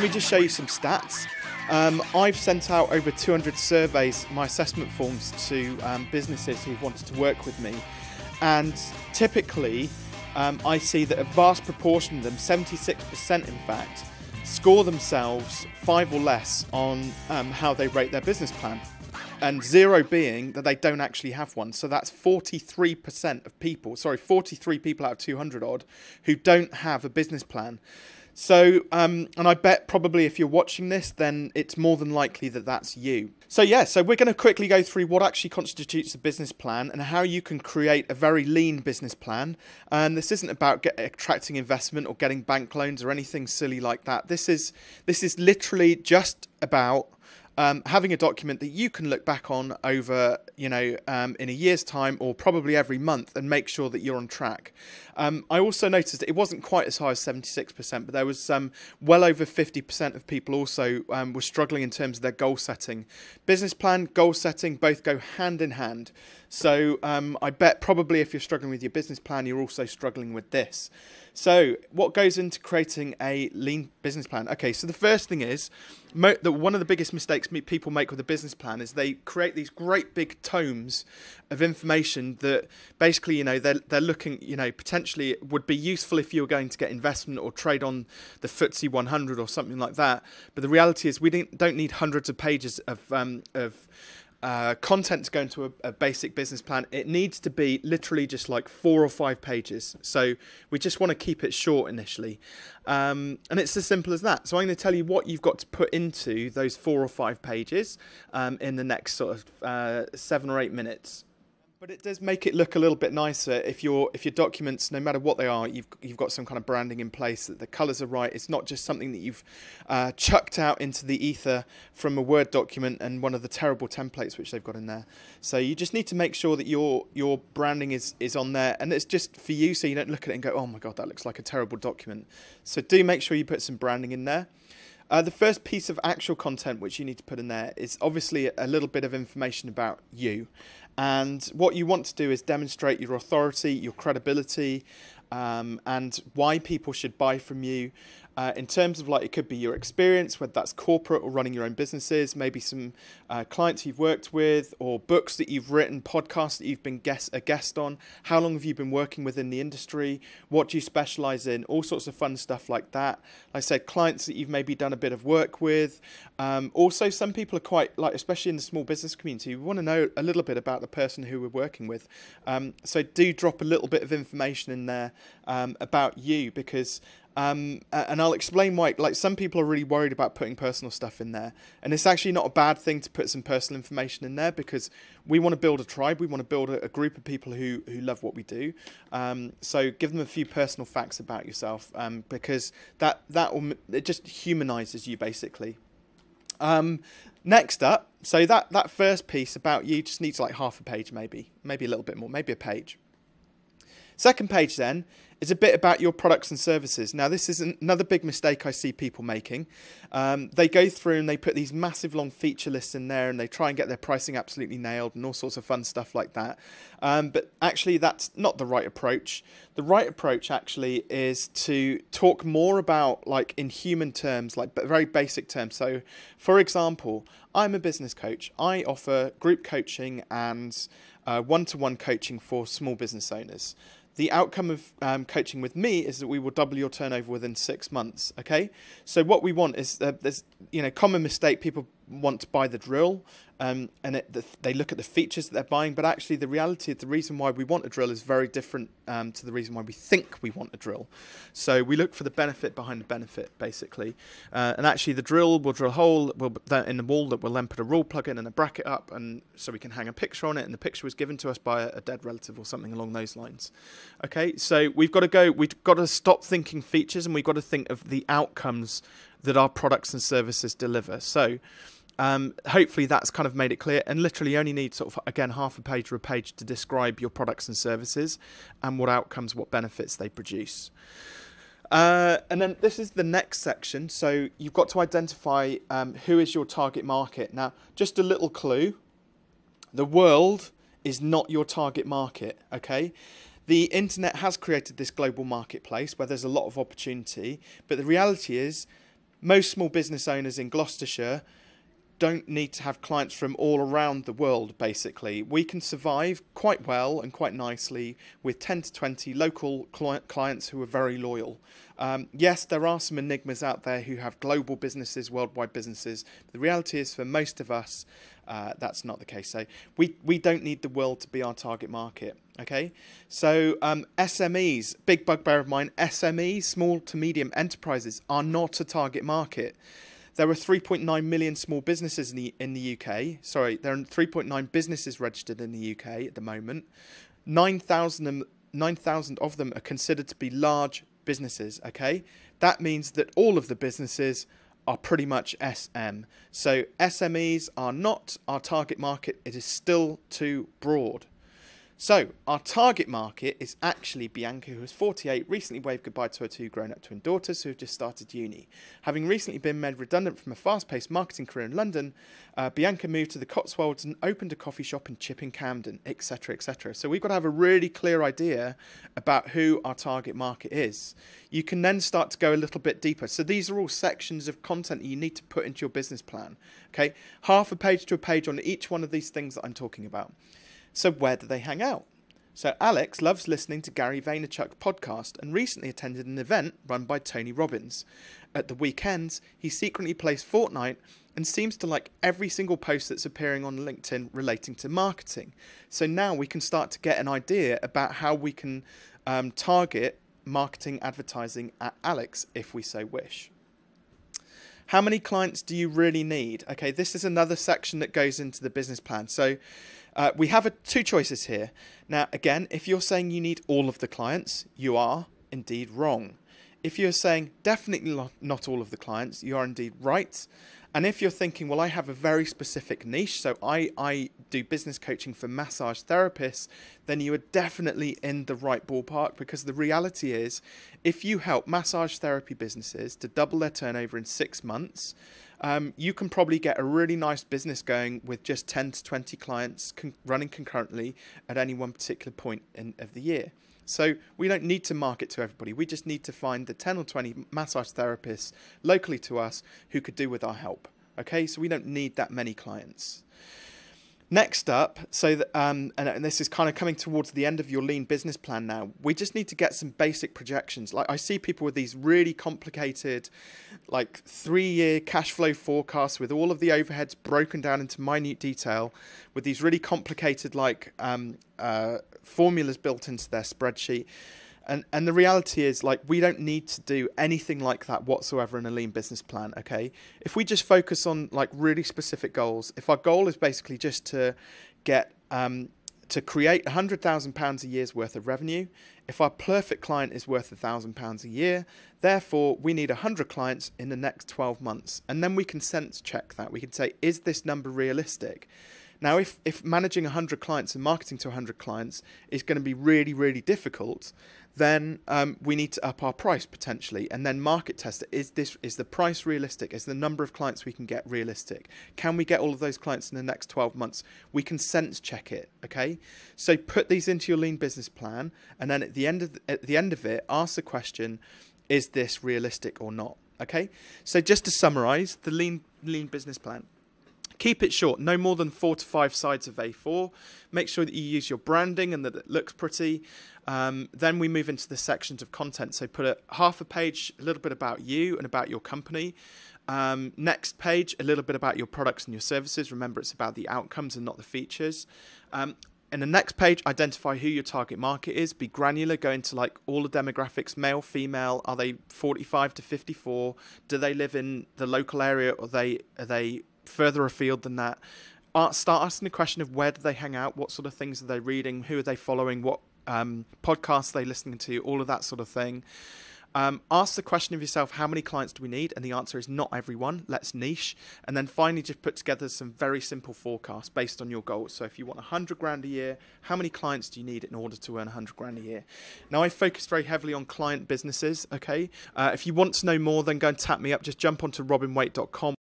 Let me just show you some stats. I've sent out over 200 surveys, my assessment forms, to businesses who wanted to work with me, and typically I see that a vast proportion of them, 76% in fact, score themselves 5 or less on how they rate their business plan, and 0 being that they don't actually have one. So that's 43% of people, sorry, 43 people out of 200 odd who don't have a business plan. So, and I bet probably if you're watching this, then it's more than likely that that's you. So yeah, so we're going to quickly go through what actually constitutes a business plan and how you can create a very lean business plan. And this isn't about attracting investment or getting bank loans or anything silly like that. This is literally just about having a document that you can look back on over, you know, in a year's time or probably every month, and make sure that you're on track. I also noticed that it wasn't quite as high as 76%, but there was well over 50% of people also were struggling in terms of their goal setting. Business plan, goal setting, both go hand in hand. So I bet probably if you're struggling with your business plan, you're also struggling with this. So what goes into creating a lean business plan? Okay, so the first thing is that one of the biggest mistakes people make with a business plan is they create these great big tomes of information that basically, you know, they're looking, you know, potentially would be useful if you were going to get investment or trade on the FTSE 100 or something like that. But the reality is we don't need hundreds of pages of content to go into a basic business plan. It needs to be literally just like 4 or 5 pages. So we just want to keep it short initially. And it's as simple as that. So I'm going to tell you what you've got to put into those 4 or 5 pages in the next sort of 7 or 8 minutes. But it does make it look a little bit nicer if your documents, no matter what they are, you've got some kind of branding in place, that the colours are right. It's not just something that you've chucked out into the ether from a Word document and one of the terrible templates which they've got in there. So you just need to make sure that your branding is on there, and it's just for you, so you don't look at it and go, oh my God, that looks like a terrible document. So do make sure you put some branding in there. The first piece of actual content which you need to put in there is obviously a little bit of information about you. And what you want to do is demonstrate your authority, your credibility, and why people should buy from you. In terms of, like, it could be your experience, whether that's corporate or running your own businesses, maybe some clients you've worked with, or books that you've written, podcasts that you've been a guest on, how long have you been working within the industry, what do you specialise in, all sorts of fun stuff like that. Like I said, clients that you've maybe done a bit of work with. Also, some people are quite, like, especially in the small business community, we want to know a little bit about the person who we're working with. So do drop a little bit of information in there about you, because and I'll explain why. Like, some people are really worried about putting personal stuff in there, and it's actually not a bad thing to put some personal information in there, because we want to build a tribe, we want to build a group of people who love what we do. So give them a few personal facts about yourself, because it just humanizes you basically. Next up, so that first piece about you just needs like half a page, maybe a little bit more, maybe a page. Second page then is a bit about your products and services. Now, this is another big mistake I see people making. They go through and they put these massive long feature lists in there, and they try and get their pricing absolutely nailed and all sorts of fun stuff like that. But actually, that's not the right approach. The right approach actually is to talk more about, like, in human terms, like very basic terms. So, for example, I'm a business coach. I offer group coaching and one-to-one coaching for small business owners. The outcome of coaching with me is that we will double your turnover within 6 months. Okay, so what we want is there's, you know, common mistake people want to buy the drill, and they look at the features that they're buying, but actually the reality of the reason why we want a drill is very different to the reason why we think we want a drill. So we look for the benefit behind the benefit basically, and actually the drill will drill a hole in the wall that we'll then put a rule plug in and a bracket up, and so we can hang a picture on it, and the picture was given to us by a dead relative or something along those lines. Okay, so we've got to stop thinking features, and we've got to think of the outcomes that our products and services deliver. So hopefully that's kind of made it clear, and literally you only need sort of, again, half a page or a page to describe your products and services and what outcomes, what benefits they produce. And then this is the next section. So you've got to identify who is your target market. Now, just a little clue, the world is not your target market, okay? The internet has created this global marketplace where there's a lot of opportunity, but the reality is Most small business owners in Gloucestershire don't need to have clients from all around the world, basically. We can survive quite well and quite nicely with 10 to 20 local clients who are very loyal. Yes, there are some enigmas out there who have global businesses, worldwide businesses. But the reality is, for most of us, that's not the case. So we don't need the world to be our target market. Okay, so SMEs, big bugbear of mine, SMEs, small to medium enterprises, are not a target market. There are 3.9 million small businesses in the UK. Sorry, there are 3.9 businesses registered in the UK at the moment. 9,000 of them are considered to be large businesses, okay? That means that all of the businesses are pretty much SM. So SMEs are not our target market. It is still too broad. So our target market is actually Bianca, who is 48, recently waved goodbye to her 2 grown-up twin daughters who have just started uni. Having recently been made redundant from a fast-paced marketing career in London, Bianca moved to the Cotswolds and opened a coffee shop in Chipping Camden, etc, etc. So we've got to have a really clear idea about who our target market is. You can then start to go a little bit deeper. So these are all sections of content that you need to put into your business plan. Okay, half a page to a page on each one of these things that I'm talking about. So where do they hang out? So Alex loves listening to Gary Vaynerchuk podcast and recently attended an event run by Tony Robbins. At the weekends, he secretly plays Fortnite and seems to like every single post that's appearing on LinkedIn relating to marketing. So now we can start to get an idea about how we can target marketing advertising at Alex if we so wish. How many clients do you really need? Okay, this is another section that goes into the business plan. So we have two choices here. Now, again, if you're saying you need all of the clients, you are indeed wrong. If you're saying definitely not all of the clients, you are indeed right. And if you're thinking, well, I have a very specific niche, so I do business coaching for massage therapists, then you are definitely in the right ballpark, because the reality is, if you help massage therapy businesses to double their turnover in 6 months, you can probably get a really nice business going with just 10 to 20 clients running concurrently at any one particular point of the year. So we don't need to market to everybody. We just need to find the 10 or 20 massage therapists locally to us who could do with our help. Okay, so we don't need that many clients. Next up, so and this is kind of coming towards the end of your lean business plan now, we just need to get some basic projections. Like, I see people with these really complicated, like, 3-year cash flow forecasts with all of the overheads broken down into minute detail, with these really complicated, like, formulas built into their spreadsheet. And the reality is, like, we don't need to do anything like that whatsoever in a lean business plan, okay? If we just focus on, like, really specific goals, if our goal is basically just to get, to create £100,000 a year's worth of revenue, if our perfect client is worth £1,000 a year, therefore we need 100 clients in the next 12 months. And then we can sense check that. We can say, is this number realistic? Now, if managing 100 clients and marketing to 100 clients is going to be really, really difficult, then we need to up our price potentially and then market test it. Is the price realistic? Is the number of clients we can get realistic? Can we get all of those clients in the next 12 months? We can sense check it, okay? So put these into your lean business plan, and then at the end of it, ask the question, is this realistic or not? Okay? So just to summarize the lean business plan. Keep it short, no more than 4 to 5 sides of A4. Make sure that you use your branding and that it looks pretty. Then we move into the sections of content. So put half a page, a little bit about you and about your company. Next page, a little bit about your products and your services. Remember, it's about the outcomes and not the features. In the next page, identify who your target market is. Be granular, go into like all the demographics, male, female, are they 45 to 54? Do they live in the local area, or are they further afield than that? Start asking the question of where do they hang out, what sort of things are they reading, who are they following, what podcasts are they listening to, all of that sort of thing. Ask the question of yourself, how many clients do we need? And the answer is not everyone. Let's niche. And then finally, just put together some very simple forecasts based on your goals. So if you want 100 grand a year, how many clients do you need in order to earn 100 grand a year? Now, I focus very heavily on client businesses, okay? If you want to know more, then go and tap me up. Just jump onto RobinWaite.com.